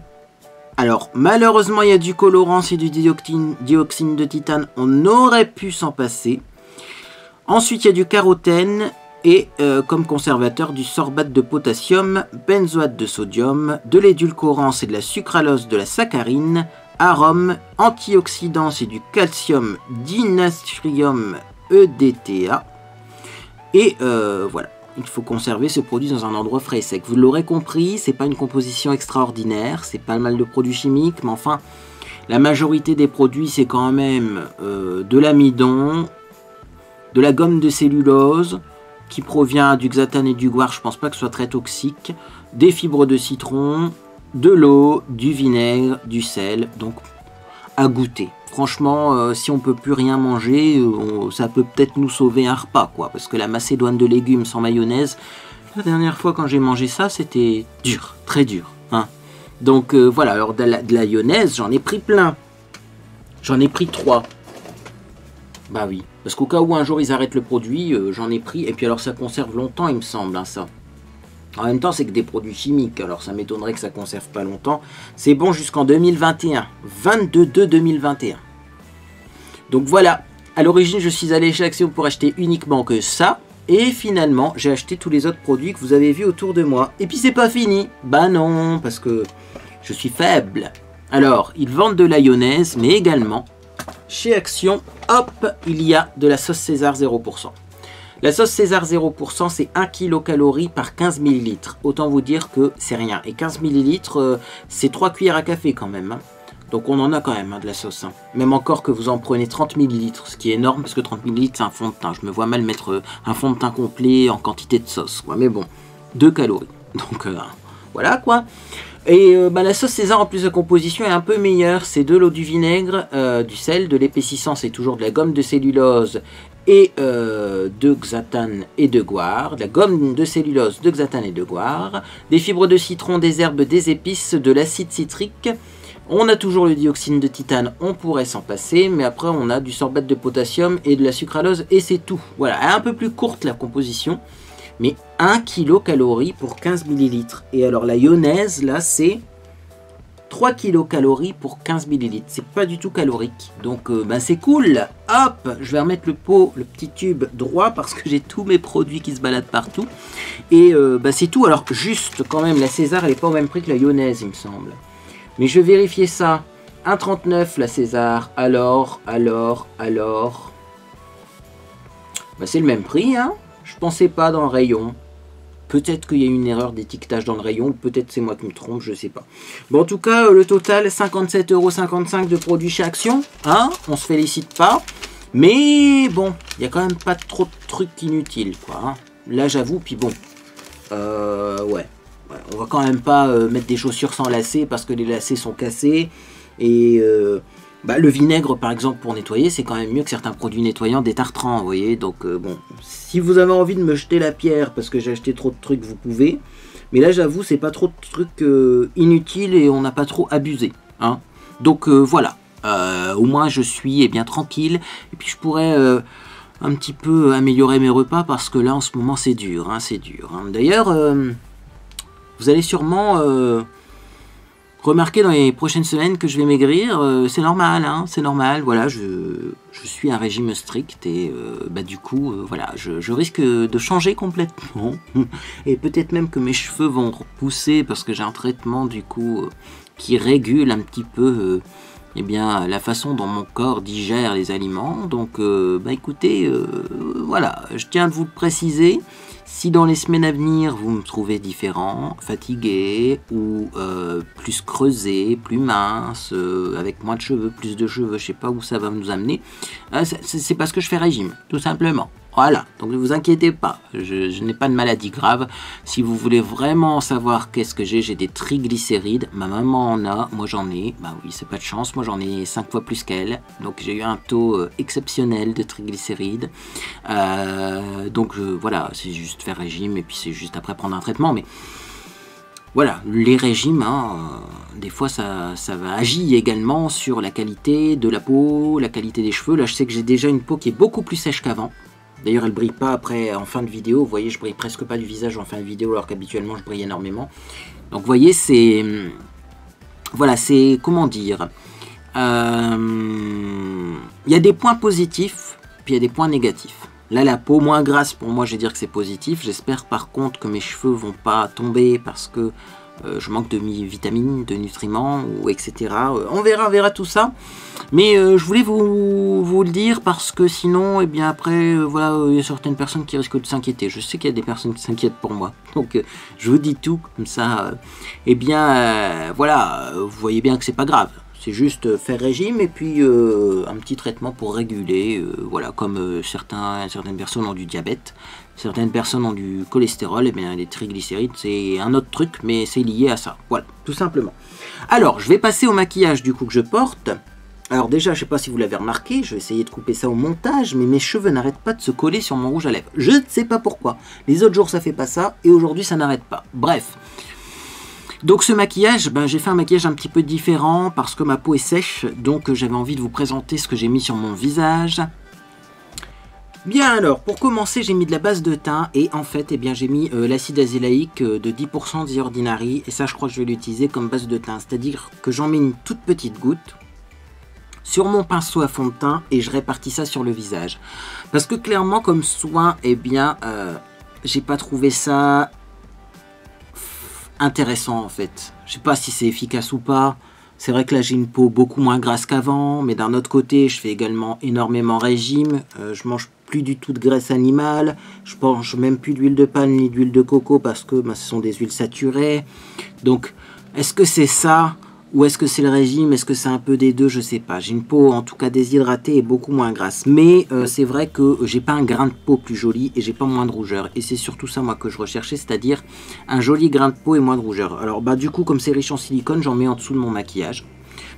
Alors malheureusement il y a du colorant et du dioxyde de titane, on aurait pu s'en passer. Ensuite il y a du carotène et comme conservateur du sorbate de potassium, benzoate de sodium, de l'édulcorant et de la sucralose, de la saccharine, arômes, antioxydants et du calcium dinastrium EDTA. Et voilà, il faut conserver ce produit dans un endroit frais et sec. Vous l'aurez compris, c'est pas une composition extraordinaire, c'est pas mal de produits chimiques, mais enfin, la majorité des produits c'est quand même de l'amidon, de la gomme de cellulose, qui provient du xanthane et du goire, je pense pas que ce soit très toxique, des fibres de citron, de l'eau, du vinaigre, du sel, donc à goûter. Franchement, si on peut plus rien manger, ça peut peut-être nous sauver un repas, quoi. Parce que la macédoine de légumes sans mayonnaise, la dernière fois quand j'ai mangé ça, c'était dur, très dur. Hein. Donc voilà, alors de la mayonnaise, j'en ai pris plein. J'en ai pris 3. Bah oui, parce qu'au cas où un jour ils arrêtent le produit, j'en ai pris. Et puis alors ça conserve longtemps, il me semble, hein, ça. En même temps, c'est que des produits chimiques, alors ça m'étonnerait que ça conserve pas longtemps. C'est bon jusqu'en 2021, 22/2/2021. Donc voilà, à l'origine, je suis allé chez Action pour acheter uniquement que ça. Et finalement, j'ai acheté tous les autres produits que vous avez vus autour de moi. Et puis c'est pas fini. Bah non, parce que je suis faible. Alors, ils vendent de la mayonnaise, mais également, chez Action, hop, il y a de la sauce César 0%. La sauce César 0%, c'est 1 kcal par 15 ml. Autant vous dire que c'est rien. Et 15 ml, c'est 3 cuillères à café quand même. Hein. Donc on en a quand même hein, de la sauce. Hein. Même encore que vous en prenez 30 ml, ce qui est énorme parce que 30 ml, c'est un fond de teint. Je me vois mal mettre un fond de teint complet en quantité de sauce. Quoi. Mais bon, 2 calories. Donc voilà quoi. Et bah, la sauce César, en plus de composition, est un peu meilleure. C'est de l'eau, du vinaigre, du sel, de l'épaississant, c'est toujours de la gomme de cellulose et de xanthane et de goire, de la gomme de cellulose, de xanthane et de goire, des fibres de citron, des herbes, des épices, de l'acide citrique. On a toujours le dioxyde de titane, on pourrait s'en passer, mais après on a du sorbate de potassium et de la sucralose et c'est tout. Voilà, elle est un peu plus courte la composition, mais 1 kcal pour 15 ml. Et alors la mayonnaise, là, c'est 3 kcal pour 15 ml. C'est pas du tout calorique. Donc, bah, c'est cool. Hop, je vais remettre le pot, le petit tube droit, parce que j'ai tous mes produits qui se baladent partout. Et bah, c'est tout. Alors, juste, quand même, la César, elle n'est pas au même prix que la mayonnaise, il me semble. Mais je vais vérifier ça. 1,39 la César. Alors. Bah, c'est le même prix, hein. Je pensais pas dans le rayon. Peut-être qu'il y a une erreur d'étiquetage dans le rayon, peut-être c'est moi qui me trompe, je sais pas. Bon, en tout cas, le total, 57,55 € de produits chez Action. Hein, on se félicite pas. Mais bon, il n'y a quand même pas trop de trucs inutiles, quoi. Hein. Là, j'avoue, puis bon. Ouais. On va quand même pas mettre des chaussures sans lacets parce que les lacets sont cassés. Et bah, le vinaigre, par exemple, pour nettoyer, c'est quand même mieux que certains produits nettoyants détartrants, vous voyez. Donc, bon, si vous avez envie de me jeter la pierre parce que j'ai acheté trop de trucs, vous pouvez. Mais là, j'avoue, c'est pas trop de trucs inutiles et on n'a pas trop abusé. Hein. Donc, voilà. Au moins, je suis bien tranquille. Et puis, je pourrais un petit peu améliorer mes repas parce que là, en ce moment, c'est dur. Hein, c'est dur. Hein. D'ailleurs, vous allez sûrement... remarquez dans les prochaines semaines que je vais maigrir, c'est normal, hein, c'est normal, voilà, je suis à un régime strict et bah du coup, voilà, je risque de changer complètement et peut-être même que mes cheveux vont repousser parce que j'ai un traitement du coup qui régule un petit peu eh bien, la façon dont mon corps digère les aliments, donc bah écoutez, voilà, je tiens à vous le préciser. Si dans les semaines à venir, vous me trouvez différent, fatigué ou plus creusé, plus mince, avec moins de cheveux, plus de cheveux, je sais pas où ça va nous amener, c'est parce que je fais régime, tout simplement. Voilà, donc ne vous inquiétez pas, je n'ai pas de maladie grave. Si vous voulez vraiment savoir qu'est-ce que j'ai des triglycérides, ma maman en a, moi j'en ai, bah oui, c'est pas de chance, moi j'en ai 5 fois plus qu'elle, donc j'ai eu un taux exceptionnel de triglycérides, donc voilà, c'est juste faire régime et puis c'est juste après prendre un traitement, mais Voilà, les régimes, hein, des fois ça va agir également sur la qualité de la peau, la qualité des cheveux. Là je sais que j'ai déjà une peau qui est beaucoup plus sèche qu'avant. D'ailleurs elle brille pas après en fin de vidéo, vous voyez je brille presque pas du visage en fin de vidéo alors qu'habituellement je brille énormément. Donc vous voyez c'est... Voilà, c'est... Comment dire... Il y a des points positifs, puis il y a des points négatifs. Là la peau moins grasse pour moi je vais dire que c'est positif. J'espère par contre que mes cheveux vont pas tomber parce que je manque de vitamines, de nutriments ou etc. On verra tout ça. Mais je voulais vous le dire parce que sinon et eh bien après voilà il y a certaines personnes qui risquent de s'inquiéter. Je sais qu'il y a des personnes qui s'inquiètent pour moi. Donc je vous dis tout comme ça. Eh bien voilà, vous voyez bien que c'est pas grave. C'est juste faire régime et puis un petit traitement pour réguler, voilà, comme certaines personnes ont du diabète, certaines personnes ont du cholestérol, et bien les triglycérides c'est un autre truc mais c'est lié à ça, voilà, tout simplement. Alors je vais passer au maquillage du coup que je porte. Alors déjà je sais pas si vous l'avez remarqué, je vais essayer de couper ça au montage mais mes cheveux n'arrêtent pas de se coller sur mon rouge à lèvres. Je ne sais pas pourquoi, les autres jours ça fait pas ça et aujourd'hui ça n'arrête pas, bref. Donc ce maquillage, ben, j'ai fait un maquillage un petit peu différent parce que ma peau est sèche, donc j'avais envie de vous présenter ce que j'ai mis sur mon visage. Bien alors, pour commencer j'ai mis de la base de teint et en fait eh bien j'ai mis l'acide azélaïque de 10% The Ordinary et ça je crois que je vais l'utiliser comme base de teint, c'est-à-dire que j'en mets une toute petite goutte sur mon pinceau à fond de teint et je répartis ça sur le visage. Parce que clairement comme soin, eh bien j'ai pas trouvé ça... intéressant en fait, je sais pas si c'est efficace ou pas. C'est vrai que là j'ai une peau beaucoup moins grasse qu'avant, mais d'un autre côté je fais également énormément régime, je mange plus du tout de graisse animale, je mange même plus d'huile de palme ni d'huile de coco parce que ben, ce sont des huiles saturées. Donc est-ce que c'est ça ou est-ce que c'est le régime, est-ce que c'est un peu des deux, je sais pas. J'ai une peau en tout cas déshydratée et beaucoup moins grasse, mais c'est vrai que j'ai pas un grain de peau plus joli et j'ai pas moins de rougeur, et c'est surtout ça moi que je recherchais, c'est-à-dire un joli grain de peau et moins de rougeur. Alors bah du coup comme c'est riche en silicone j'en mets en dessous de mon maquillage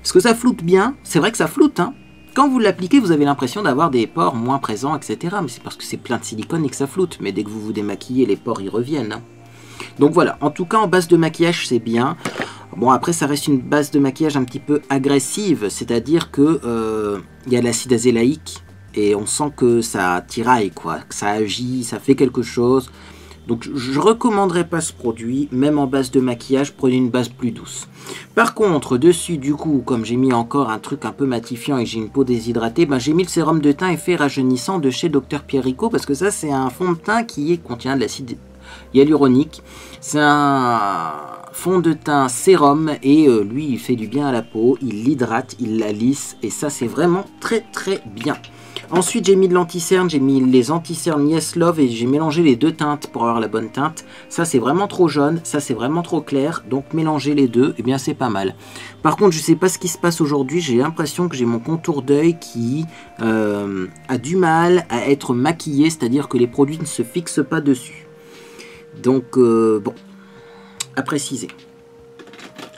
parce que ça floute bien, c'est vrai que ça floute hein. Quand vous l'appliquez, vous avez l'impression d'avoir des pores moins présents, etc. Mais c'est parce que c'est plein de silicone et que ça floute. Mais dès que vous vous démaquillez, les pores y reviennent. Hein. Donc voilà, en tout cas en base de maquillage c'est bien. Bon après ça reste une base de maquillage un petit peu agressive, c'est-à-dire que il y a l'acide azélaïque et on sent que ça tiraille quoi, que ça agit, ça fait quelque chose. Donc je recommanderais pas ce produit, même en base de maquillage, prenez une base plus douce. Par contre, dessus du coup, comme j'ai mis encore un truc un peu matifiant et que j'ai une peau déshydratée, ben, j'ai mis le sérum de teint effet rajeunissant de chez Dr Pierrico parce que ça c'est un fond de teint qui contient de l'acide hyaluronique. C'est un fond de teint sérum et lui il fait du bien à la peau, il l'hydrate, il la lisse et ça c'est vraiment très très bien. Ensuite j'ai mis de l'anti-cerne, j'ai mis les anti-cernes Yes Love et j'ai mélangé les deux teintes pour avoir la bonne teinte. Ça c'est vraiment trop jaune, ça c'est vraiment trop clair, donc mélanger les deux, et eh bien c'est pas mal. Par contre je sais pas ce qui se passe aujourd'hui, j'ai l'impression que j'ai mon contour d'œil qui a du mal à être maquillé, c'est-à-dire que les produits ne se fixent pas dessus. Donc bon, à préciser.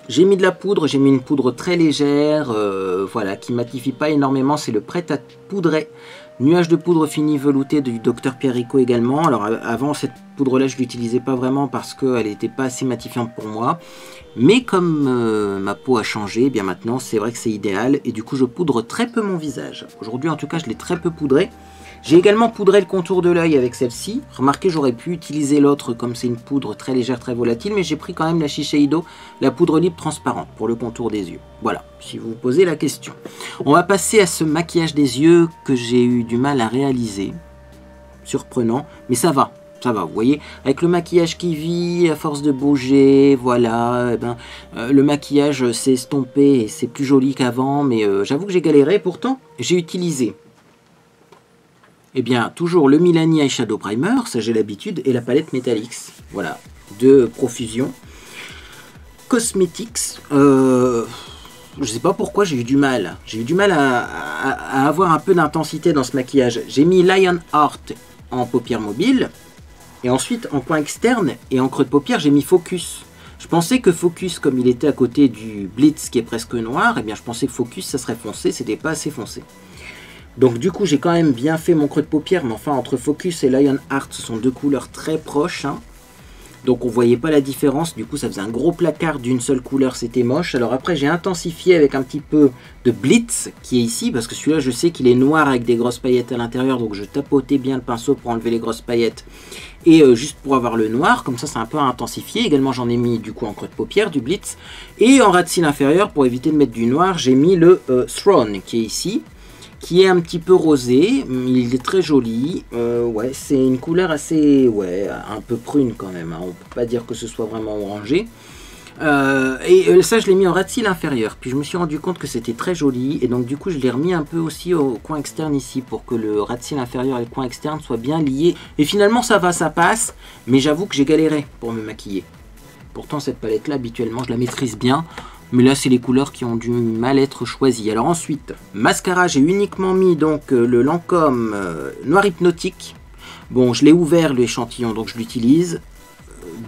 J'ai mis de la poudre, j'ai mis une poudre très légère, voilà, qui matifie pas énormément, c'est le Prêt-à-Poudrer. Nuage de poudre fini velouté du Dr Pierrico également. Alors avant cette poudre là je l'utilisais pas vraiment parce qu'elle n'était pas assez matifiante pour moi. Mais comme ma peau a changé, eh bien maintenant c'est vrai que c'est idéal. Et du coup je poudre très peu mon visage. Aujourd'hui en tout cas je l'ai très peu poudré. J'ai également poudré le contour de l'œil avec celle-ci. Remarquez, j'aurais pu utiliser l'autre comme c'est une poudre très légère, très volatile, mais j'ai pris quand même la Shiseido, la poudre libre transparente pour le contour des yeux. Voilà, si vous vous posez la question. On va passer à ce maquillage des yeux que j'ai eu du mal à réaliser. Surprenant, mais ça va, vous voyez. Avec le maquillage qui vit, à force de bouger, voilà, eh ben, le maquillage s'est estompé et c'est plus joli qu'avant, mais j'avoue que j'ai galéré, pourtant j'ai utilisé. Eh bien, toujours le Milani Eyeshadow Primer, ça j'ai l'habitude, et la palette Metallix, voilà, de Profusion Cosmetics. Je sais pas pourquoi j'ai eu du mal. J'ai eu du mal à avoir un peu d'intensité dans ce maquillage. J'ai mis Lion Heart en paupière mobile, et ensuite en coin externe et en creux de paupière, j'ai mis Focus. Je pensais que Focus, comme il était à côté du Blitz qui est presque noir, eh bien je pensais que Focus, ça serait foncé, c'était pas assez foncé. Donc du coup j'ai quand même bien fait mon creux de paupière, mais enfin entre Focus et Lion Heart ce sont deux couleurs très proches. Hein. donc on voyait pas la différence, du coup ça faisait un gros placard d'une seule couleur, c'était moche. Alors après j'ai intensifié avec un petit peu de Blitz qui est ici, parce que celui-là je sais qu'il est noir avec des grosses paillettes à l'intérieur, donc je tapotais bien le pinceau pour enlever les grosses paillettes et juste pour avoir le noir, comme ça c'est un peu intensifié. Également j'en ai mis du coup en creux de paupière du Blitz, et en ras de cils inférieur pour éviter de mettre du noir j'ai mis le Throne qui est ici, qui est un petit peu rosé, il est très joli, ouais c'est une couleur assez, ouais un peu prune quand même, hein. On peut pas dire que ce soit vraiment orangé, et ça je l'ai mis en ras de cils inférieur, puis je me suis rendu compte que c'était très joli, et donc du coup je l'ai remis un peu aussi au coin externe ici, pour que le ras de cils inférieur et le coin externe soient bien liés, et finalement ça va, ça passe, mais j'avoue que j'ai galéré pour me maquiller, pourtant cette palette là habituellement je la maîtrise bien, mais là c'est les couleurs qui ont dû mal être choisies. Alors ensuite, mascara, j'ai uniquement mis donc le Lancôme Noir Hypnotique. Bon, je l'ai ouvert l'échantillon, donc je l'utilise.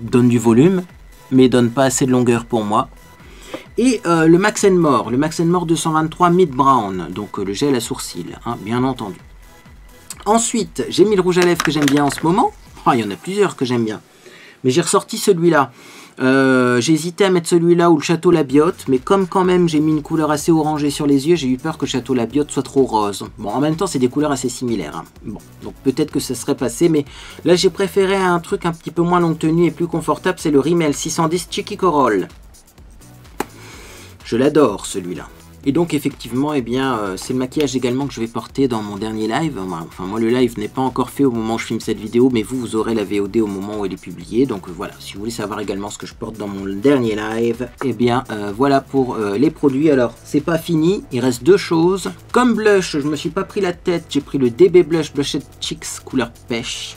Donne du volume, mais donne pas assez de longueur pour moi. Et le Max & More, le Max & More 223 Mid Brown, donc le gel à sourcils, hein, bien entendu. Ensuite, j'ai mis le rouge à lèvres que j'aime bien en ce moment. Oh, il y en a plusieurs que j'aime bien, mais j'ai ressorti celui-là. J'ai hésité à mettre celui-là ou le Château Labiotte, mais comme quand même j'ai mis une couleur assez orangée sur les yeux, j'ai eu peur que le Château Labiotte soit trop rose. Bon, en même temps, c'est des couleurs assez similaires, hein. Bon, donc peut-être que ça serait passé, mais là j'ai préféré un truc un petit peu moins longue tenue et plus confortable, c'est le Rimmel 610 Cheeky Coral. Je l'adore celui-là. Et donc effectivement, eh bien, c'est le maquillage également que je vais porter dans mon dernier live. Enfin moi le live n'est pas encore fait au moment où je filme cette vidéo, mais vous, vous aurez la VOD au moment où elle est publiée. Donc voilà, si vous voulez savoir également ce que je porte dans mon dernier live, eh bien voilà pour les produits. Alors c'est pas fini, il reste deux choses. Comme blush, je me suis pas pris la tête, j'ai pris le DB Blush Blushette Cheeks couleur pêche.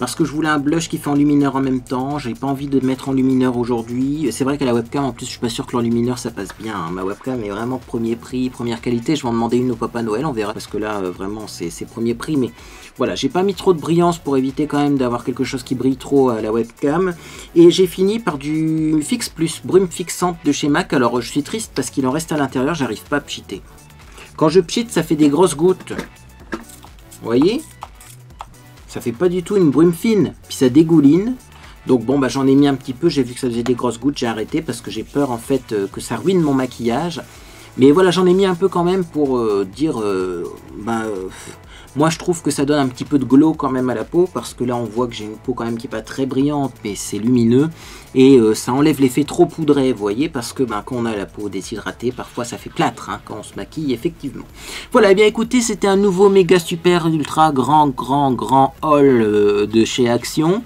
Parce que je voulais un blush qui fait enlumineur en même temps, j'ai pas envie de mettre enlumineur aujourd'hui. C'est vrai qu'à la webcam, en plus, je suis pas sûr que l'enlumineur ça passe bien, hein. Ma webcam est vraiment premier prix, première qualité. Je vais en demander une au Papa Noël, on verra. Parce que là, vraiment, c'est premier prix. Mais voilà, j'ai pas mis trop de brillance pour éviter quand même d'avoir quelque chose qui brille trop à la webcam. Et j'ai fini par du Fix Plus, brume fixante de chez Mac. Alors, je suis triste parce qu'il en reste à l'intérieur, j'arrive pas à pchiter. Quand je pchite, ça fait des grosses gouttes. Vous voyez ? Ça fait pas du tout une brume fine, puis ça dégouline. Donc bon, bah j'en ai mis un petit peu, j'ai vu que ça faisait des grosses gouttes, j'ai arrêté parce que j'ai peur en fait que ça ruine mon maquillage. Mais voilà, j'en ai mis un peu quand même pour dire, moi je trouve que ça donne un petit peu de glow quand même à la peau, parce que là on voit que j'ai une peau quand même qui est pas très brillante, mais c'est lumineux, et ça enlève l'effet trop poudré, vous voyez, parce que ben, quand on a la peau déshydratée, parfois ça fait plâtre, hein, quand on se maquille, effectivement. Voilà, et bien écoutez, c'était un nouveau méga super ultra grand haul de chez Action.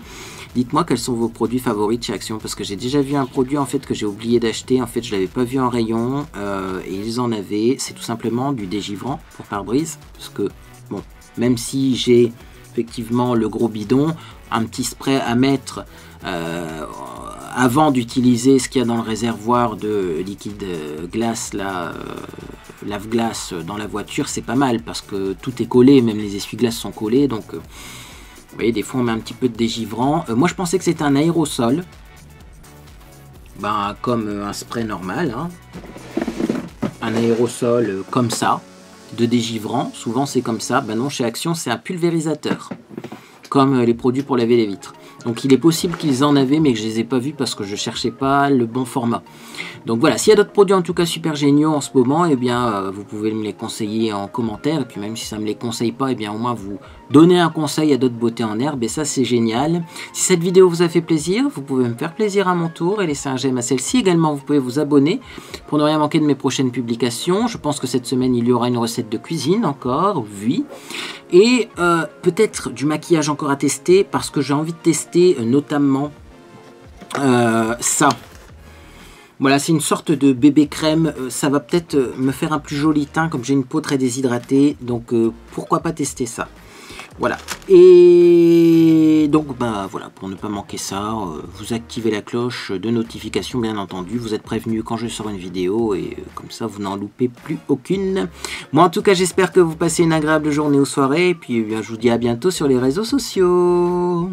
Dites-moi quels sont vos produits favoris de chez Action, parce que j'ai déjà vu un produit en fait que j'ai oublié d'acheter, en fait je l'avais pas vu en rayon, et ils en avaient, c'est tout simplement du dégivrant pour pare-brise, parce que bon, même si j'ai effectivement le gros bidon, un petit spray à mettre avant d'utiliser ce qu'il y a dans le réservoir de liquide glace, lave-glace dans la voiture, c'est pas mal, parce que tout est collé, même les essuie-glaces sont collés, donc... Vous voyez, des fois on met un petit peu de dégivrant. Moi je pensais que c'était un aérosol. Ben comme un spray normal, hein. Un aérosol comme ça, de dégivrant. Souvent c'est comme ça. Ben non, chez Action c'est un pulvérisateur. Comme les produits pour laver les vitres. Donc il est possible qu'ils en avaient, mais que je les ai pas vus parce que je cherchais pas le bon format. Donc voilà, s'il y a d'autres produits en tout cas super géniaux en ce moment, eh bien vous pouvez me les conseiller en commentaire. Et puis même si ça me les conseille pas, eh bien au moins vous donnez un conseil à d'autres beautés en herbe. Et ça c'est génial. Si cette vidéo vous a fait plaisir, vous pouvez me faire plaisir à mon tour et laisser un j'aime à celle-ci. Également vous pouvez vous abonner pour ne rien manquer de mes prochaines publications. Je pense que cette semaine il y aura une recette de cuisine encore, oui. Et peut-être du maquillage encore à tester, parce que j'ai envie de tester notamment ça. Voilà, c'est une sorte de bébé crème, ça va peut-être me faire un plus joli teint, comme j'ai une peau très déshydratée, donc pourquoi pas tester ça. Voilà, et donc bah voilà, pour ne pas manquer ça, vous activez la cloche de notification bien entendu, vous êtes prévenu quand je sors une vidéo et comme ça vous n'en loupez plus aucune. Moi en tout cas j'espère que vous passez une agréable journée ou soirée, et puis eh bien, je vous dis à bientôt sur les réseaux sociaux.